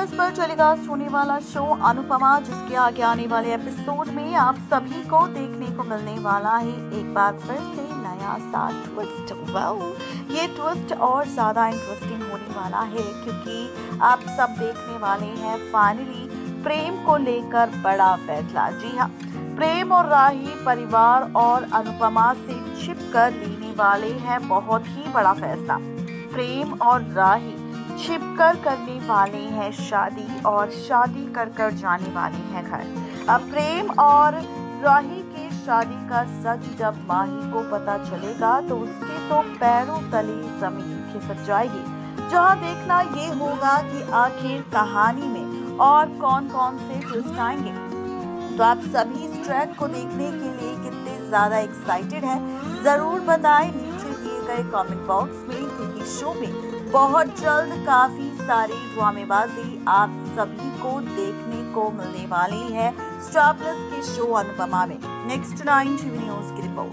Circus पर telecast होने वाला शो अनुपमा, जिसके आगे आने वाले एपिसोड में आप सभी को देखने को मिलने वाला है एक बार फिर से नया सा ट्विस्ट। वाओ, ये ट्विस्ट और ज़्यादा इंटरेस्टिंग होने वाला है क्योंकि आप सब देखने वाले हैं फाइनली प्रेम को लेकर बड़ा फैसला। जी हाँ, प्रेम और राही परिवार और अनुपमा से छिपकर लेने वाले हैं बहुत ही बड़ा फैसला। प्रेम और राही छिपकर करने वाले हैं शादी और शादी कर कर जाने वाले हैं घर। अब प्रेम और राही की शादी का सच जब माही को पता चलेगा तो उसके तो पैरों तले जमीन खिसक जाएगी, जहां देखना ये होगा कि आखिर कहानी में और कौन कौन से ट्विस्ट आएंगे। तो आप सभी इस ट्रैक को देखने के लिए कितने ज़्यादा एक्साइटेड हैं ज़रूर बताएं नीचे दिए गए कॉमेंट बॉक्स में, क्योंकि शो में बहुत जल्द काफ़ी सारी ड्रामेबाजी आप सभी को देखने को मिलने वाली है स्टार प्लस के शो अनुपमा में। नेक्स्ट9 टीवी न्यूज़ की रिपोर्ट।